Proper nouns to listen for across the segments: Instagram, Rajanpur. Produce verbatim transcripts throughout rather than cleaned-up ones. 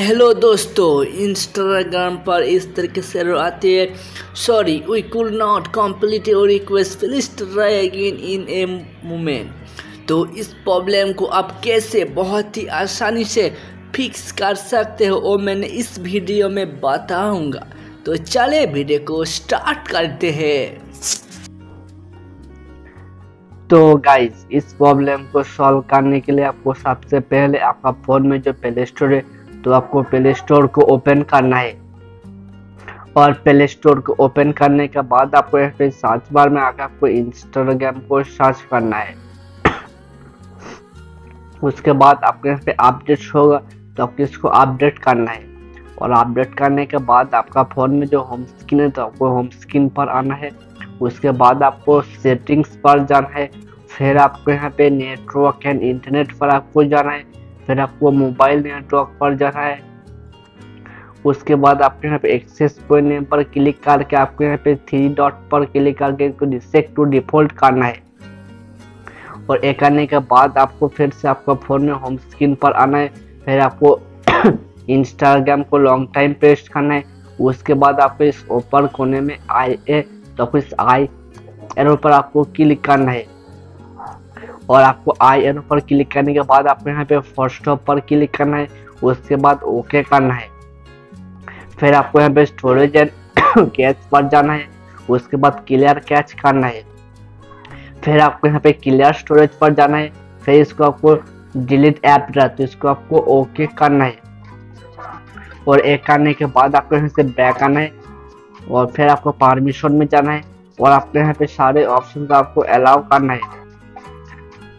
Hello दोस्तों, Instagram पर इस तरीके से एरर आती है, sorry we could not complete your request, please try again in a moment. तो इस प्रॉब्लम को आप कैसे बहुत ही आसानी से फिक्स कर सकते हो वो मैंने इस वीडियो में बताऊंगा। तो चले वीडियो को स्टार्ट करते हैं। तो गाइज, इस प्रॉब्लम को सॉल्व करने के लिए आपको सबसे पहले आपका फ़ोन में जो प्ले स्टोर है, तो आपको प्ले स्टोर को ओपन करना है। और प्ले स्टोर को ओपन करने के बाद आपको यहाँ पे सर्च बार में आकर आपको इंस्टाग्राम को सर्च करना है। उसके बाद आपके यहाँ पे अपडेट होगा, तो आपको इसको अपडेट करना है। और अपडेट करने के बाद आपका फ़ोन में जो होम स्क्रीन है, तो आपको होम स्क्रीन पर आना है। उसके बाद आपको सेटिंग्स पर जाना है, फिर आपको यहाँ पे नेटवर्क एंड इंटरनेट पर आपको जाना है, फिर आपको मोबाइल नेटवर्क पर जाना है। उसके बाद आपको यहाँ पे एक्सेस पॉइंट नेम पर क्लिक करके आपको यहाँ पे थ्री डॉट पर क्लिक करके इसको रिसेट टू डिफॉल्ट करना है। और एक करने के बाद आपको फिर से आपका फ़ोन में होम स्क्रीन पर आना है, फिर आपको इंस्टाग्राम को लॉन्ग टाइम पेस्ट करना है। उसके बाद आपको इस ऊपर कोने में आई ए तो आपको इस आई एरो पर आपको क्लिक करना है। और आपको आई एरो पर क्लिक करने के बाद आपको यहाँ पे फर्स्ट पर क्लिक करना है। उसके बाद ओके करना है। फिर आपको यहाँ पे स्टोरेज एंड कैच पर जाना है। उसके बाद क्लियर कैच करना है। फिर आपको यहाँ पे क्लियर स्टोरेज पर जाना है। फिर इसको आपको डिलीट ऐप रहा, तो इसको आपको ओके करना है। और एक करने के बाद आपको यहाँ से बैक आना है। और फिर आपको परमिशन में जाना है। और आपके यहाँ पे सारे ऑप्शन का आपको अलाउ करना है।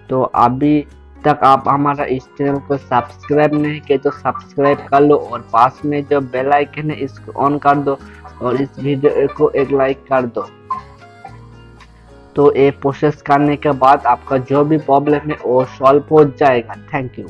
तो अभी तक आप हमारा इस चैनल को सब्सक्राइब नहीं किया तो सब्सक्राइब कर लो, और पास में जो बेल आइकन है इसको ऑन कर दो, और इस वीडियो को एक लाइक कर दो। तो ये प्रोसेस करने के बाद आपका जो भी प्रॉब्लम है वो सॉल्व हो जाएगा। Thank you.